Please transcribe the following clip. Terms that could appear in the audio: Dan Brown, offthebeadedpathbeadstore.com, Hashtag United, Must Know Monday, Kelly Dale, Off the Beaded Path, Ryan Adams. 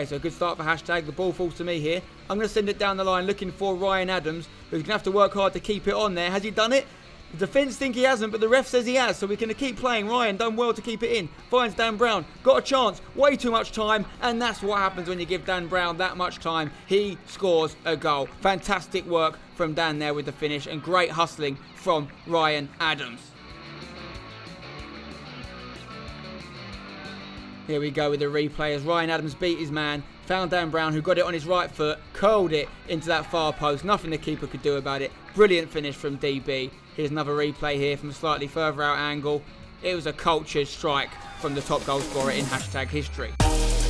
Okay, so a good start for Hashtag. The ball falls to me here. I'm going to send it down the line looking for Ryan Adams, who's going to have to work hard to keep it on there. Has he done it? The defence think he hasn't, but the ref says he has, so we're going to keep playing. Ryan done well to keep it in. Finds Dan Brown. Got a chance. Way too much time, and that's what happens when you give Dan Brown that much time. He scores a goal. Fantastic work from Dan there with the finish, and great hustling from Ryan Adams. Here we go with the replay as Ryan Adams beat his man, found Dan Brown, who got it on his right foot, curled it into that far post. Nothing the keeper could do about it. Brilliant finish from DB. Here's another replay here from a slightly further out angle. It was a cultured strike from the top goal scorer in Hashtag history.